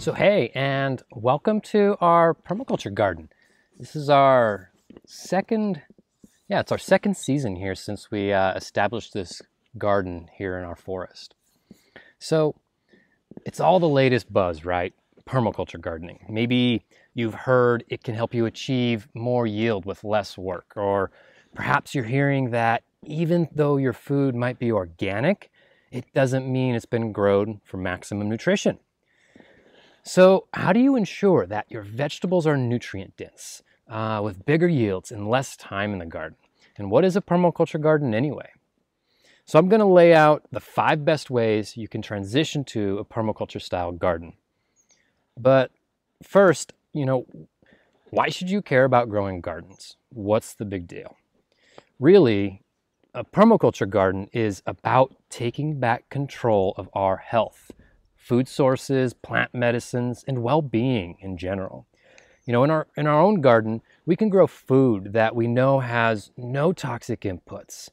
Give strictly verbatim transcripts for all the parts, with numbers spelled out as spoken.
So hey, and welcome to our permaculture garden. This is our second, yeah, it's our second season here since we uh, established this garden here in our forest. So it's all the latest buzz, right? Permaculture gardening. Maybe you've heard it can help you achieve more yield with less work, or perhaps you're hearing that even though your food might be organic, it doesn't mean it's been grown for maximum nutrition. So how do you ensure that your vegetables are nutrient dense uh, with bigger yields and less time in the garden? And what is a permaculture garden anyway? So I'm going to lay out the five best ways you can transition to a permaculture style garden. But first, you know, why should you care about growing gardens? What's the big deal? Really, a permaculture garden is about taking back control of our health, food sources, plant medicines, and well-being in general. You know, in our, in our own garden, we can grow food that we know has no toxic inputs.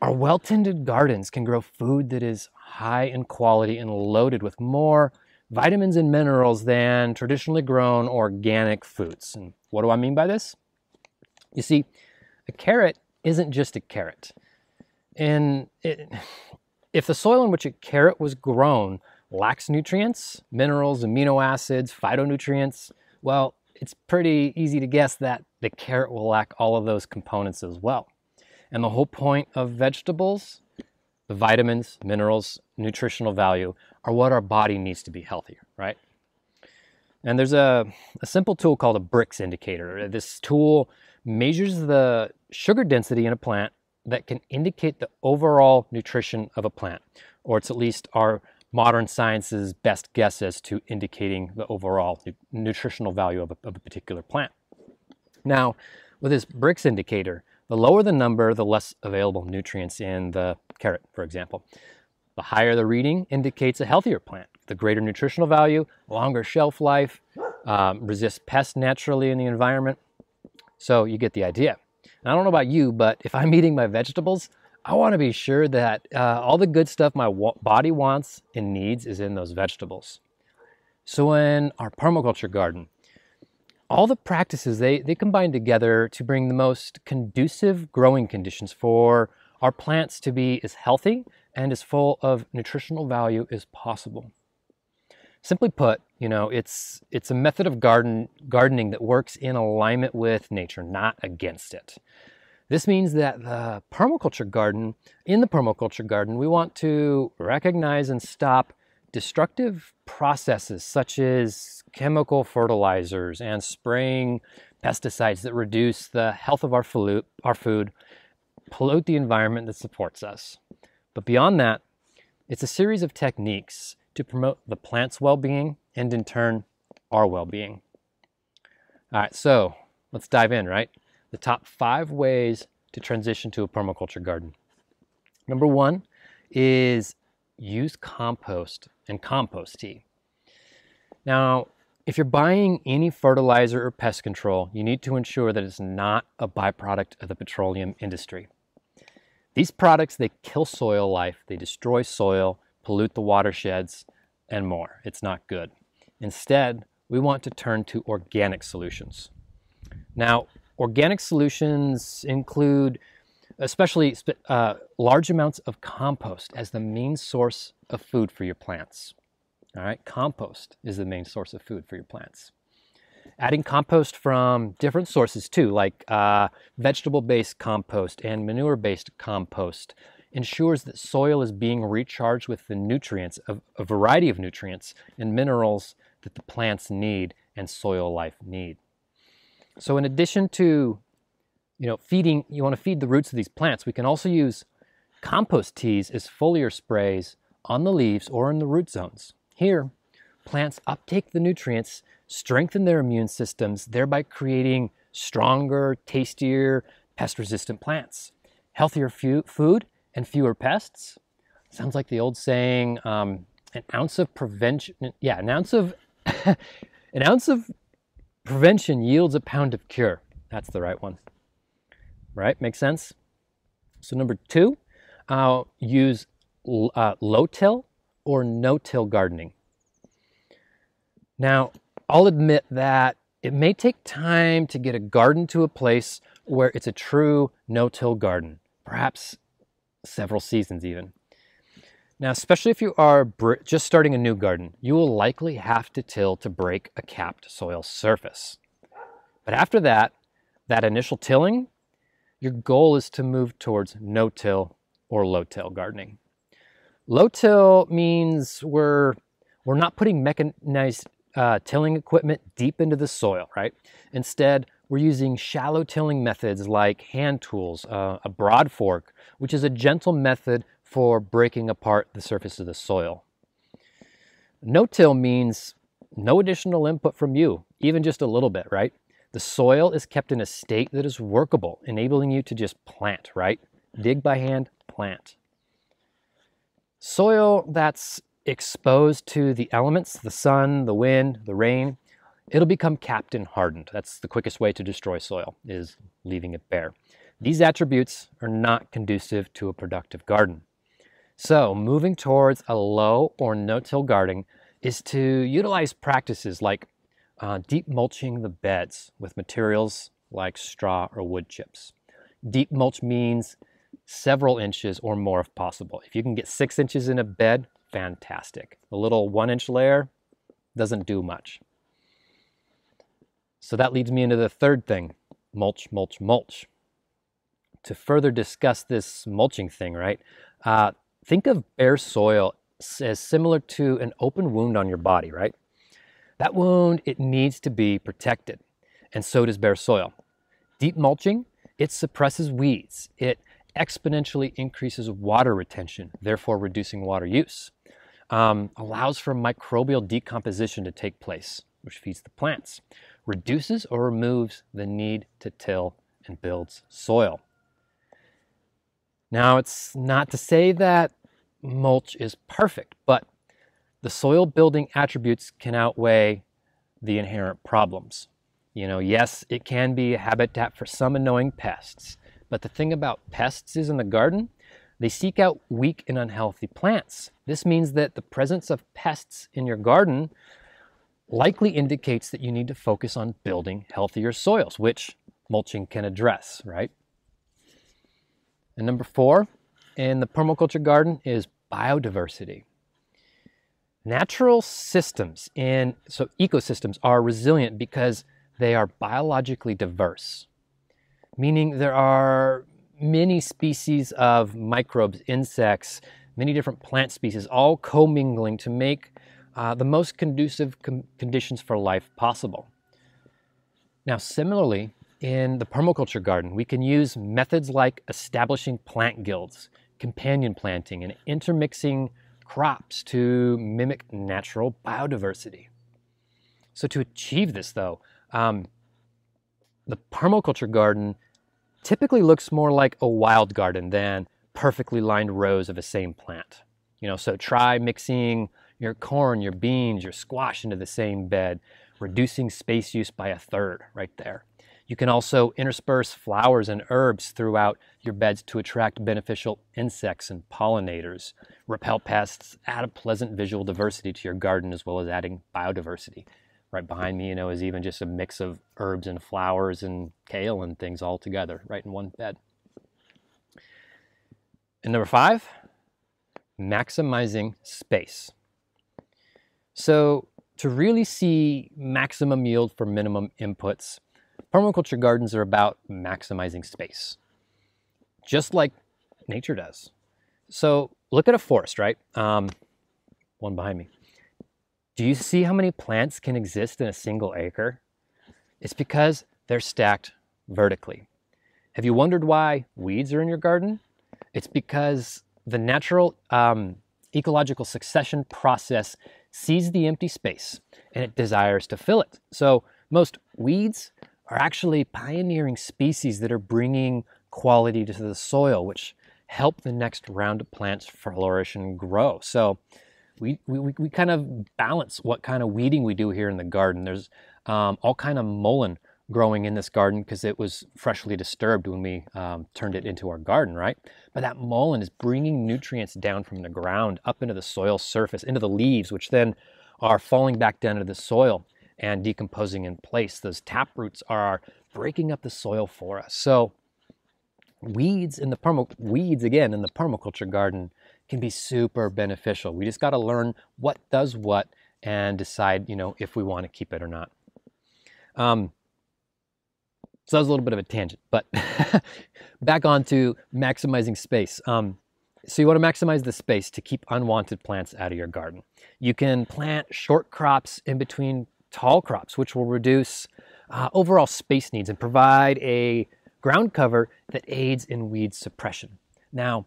Our well-tended gardens can grow food that is high in quality and loaded with more vitamins and minerals than traditionally grown organic foods. And what do I mean by this? You see, a carrot isn't just a carrot. And it... If the soil in which a carrot was grown lacks nutrients, minerals, amino acids, phytonutrients, well, it's pretty easy to guess that the carrot will lack all of those components as well. And the whole point of vegetables, the vitamins, minerals, nutritional value, are what our body needs to be healthier, right? And there's a, a simple tool called a BRICS indicator. This tool measures the sugar density in a plant that can indicate the overall nutrition of a plant, or it's at least our modern science's best guess as to indicating the overall nu nutritional value of a, of a particular plant. Now, with this BRICS indicator, the lower the number, the less available nutrients in the carrot, for example. The higher the reading indicates a healthier plant, the greater nutritional value, longer shelf life, um, resists pests naturally in the environment. So you get the idea. I don't know about you, but if I'm eating my vegetables, I want to be sure that uh, all the good stuff my wa body wants and needs is in those vegetables. So in our permaculture garden, all the practices, they, they combine together to bring the most conducive growing conditions for our plants to be as healthy and as full of nutritional value as possible. Simply put, you know, it's, it's a method of garden, gardening that works in alignment with nature, not against it. This means that the permaculture garden, in the permaculture garden, we want to recognize and stop destructive processes such as chemical fertilizers and spraying pesticides that reduce the health of our food, our food, pollute the environment that supports us. But beyond that, it's a series of techniques to promote the plant's well-being and in turn, our well-being. All right, so let's dive in, right? The top five ways to transition to a permaculture garden. Number one is use compost and compost tea. Now, if you're buying any fertilizer or pest control, you need to ensure that it's not a byproduct of the petroleum industry. These products, they kill soil life, they destroy soil, pollute the watersheds, and more. It's not good. Instead, we want to turn to organic solutions. Now, organic solutions include especially uh, large amounts of compost as the main source of food for your plants. All right, compost is the main source of food for your plants. Adding compost from different sources too, like uh, vegetable-based compost and manure-based compost, ensures that soil is being recharged with the nutrients, of a variety of nutrients and minerals that the plants need and soil life need. So in addition to, you know, feeding, you want to feed the roots of these plants, we can also use compost teas as foliar sprays on the leaves or in the root zones. Here, plants uptake the nutrients, strengthen their immune systems, thereby creating stronger, tastier, pest-resistant plants. Healthier food and fewer pests. Sounds like the old saying, um, an ounce of prevention, yeah, an ounce of, an ounce of prevention yields a pound of cure. That's the right one, right? Makes sense? So number two, uh, use uh, low-till or no-till gardening. Now, I'll admit that it may take time to get a garden to a place where it's a true no-till garden, perhaps several seasons even. Now, especially if you are just starting a new garden, you will likely have to till to break a capped soil surface. But after that, that initial tilling, your goal is to move towards no-till or low-till gardening. Low-till means we're, we're not putting mechanized uh, tilling equipment deep into the soil, right? Instead, we're using shallow tilling methods like hand tools, uh, a broad fork, which is a gentle method for breaking apart the surface of the soil. No-till means no additional input from you, even just a little bit, right? The soil is kept in a state that is workable, enabling you to just plant, right? Dig by hand, plant. Soil that's exposed to the elements, the sun, the wind, the rain, it'll become capped and hardened. That's the quickest way to destroy soil, is leaving it bare. These attributes are not conducive to a productive garden. So moving towards a low or no-till gardening is to utilize practices like Uh, deep mulching the beds with materials like straw or wood chips. Deep mulch means several inches or more if possible. If you can get six inches in a bed, fantastic. A little one inch layer doesn't do much. So that leads me into the third thing, mulch, mulch, mulch. To further discuss this mulching thing, right? Uh, think of bare soil as similar to an open wound on your body, right? That wound, it needs to be protected, and so does bare soil. Deep mulching, it suppresses weeds. It exponentially increases water retention, therefore reducing water use. Um, allows for microbial decomposition to take place, which feeds the plants. Reduces or removes the need to till and builds soil. Now, it's not to say that mulch is perfect, but the soil building attributes can outweigh the inherent problems. You know, yes, it can be a habitat for some annoying pests, but the thing about pests is in the garden, they seek out weak and unhealthy plants. This means that the presence of pests in your garden likely indicates that you need to focus on building healthier soils, which mulching can address, right? And number four in the permaculture garden is biodiversity. Natural systems in, so ecosystems are resilient because they are biologically diverse, meaning there are many species of microbes, insects, many different plant species, all commingling to make uh, the most conducive com conditions for life possible. Now, similarly, in the permaculture garden, we can use methods like establishing plant guilds, companion planting, and intermixing crops to mimic natural biodiversity. So to achieve this though, um, the permaculture garden typically looks more like a wild garden than perfectly lined rows of the same plant. You know, so try mixing your corn, your beans, your squash into the same bed, reducing space use by a third right there. You can also intersperse flowers and herbs throughout your beds to attract beneficial insects and pollinators, repel pests, add a pleasant visual diversity to your garden, as well as adding biodiversity. Right behind me, you know, is even just a mix of herbs and flowers and kale and things all together, right in one bed. And number five, maximizing space. So to really see maximum yield for minimum inputs, permaculture gardens are about maximizing space, just like nature does. So look at a forest, right? Um, one behind me. Do you see how many plants can exist in a single acre? It's because they're stacked vertically. Have you wondered why weeds are in your garden? It's because the natural um, ecological succession process sees the empty space and it desires to fill it. So most weeds are actually pioneering species that are bringing quality to the soil, which help the next round of plants flourish and grow. So we, we, we kind of balance what kind of weeding we do here in the garden. There's um, all kind of mullein growing in this garden because it was freshly disturbed when we um, turned it into our garden, right? But that mullein is bringing nutrients down from the ground up into the soil surface, into the leaves, which then are falling back down to the soil and decomposing in place. Those tap roots are breaking up the soil for us. So weeds in the perma weeds again in the permaculture garden can be super beneficial. We just got to learn what does what and decide, you know, if we want to keep it or not. Um, so that was a little bit of a tangent, but back on to maximizing space. Um, so you want to maximize the space to keep unwanted plants out of your garden. You can plant short crops in between tall crops, which will reduce uh, overall space needs and provide a ground cover that aids in weed suppression. Now,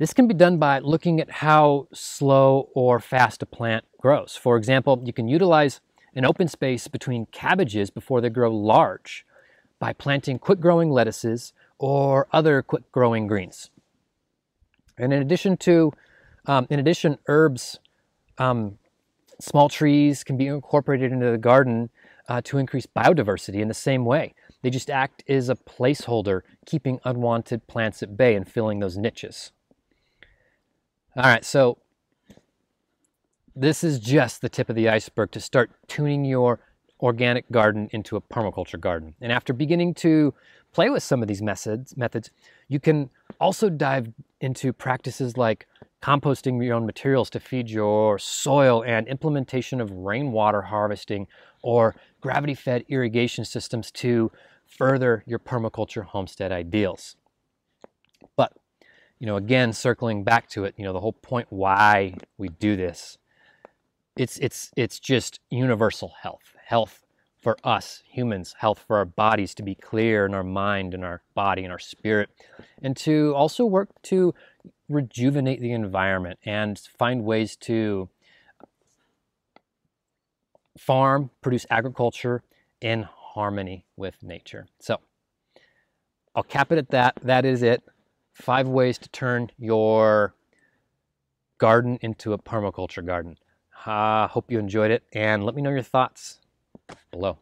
this can be done by looking at how slow or fast a plant grows. For example, you can utilize an open space between cabbages before they grow large by planting quick-growing lettuces or other quick-growing greens. And in addition to, um, in addition, herbs, um, small trees can be incorporated into the garden uh, to increase biodiversity in the same way. They just act as a placeholder, keeping unwanted plants at bay and filling those niches. All right, so this is just the tip of the iceberg to start tuning your organic garden into a permaculture garden. And after beginning to play with some of these methods, methods, you can also dive into practices like composting your own materials to feed your soil and implementation of rainwater harvesting or gravity-fed irrigation systems to further your permaculture homestead ideals. But, you know, again, circling back to it, you know, the whole point why we do this, It's, it's, it's just universal health, health for us humans, health for our bodies to be clear in our mind and our body and our spirit, and to also work to rejuvenate the environment and find ways to farm, produce agriculture in harmony with nature. So I'll cap it at that. That is it. Five ways to turn your garden into a permaculture garden. I uh, hope you enjoyed it, and let me know your thoughts below.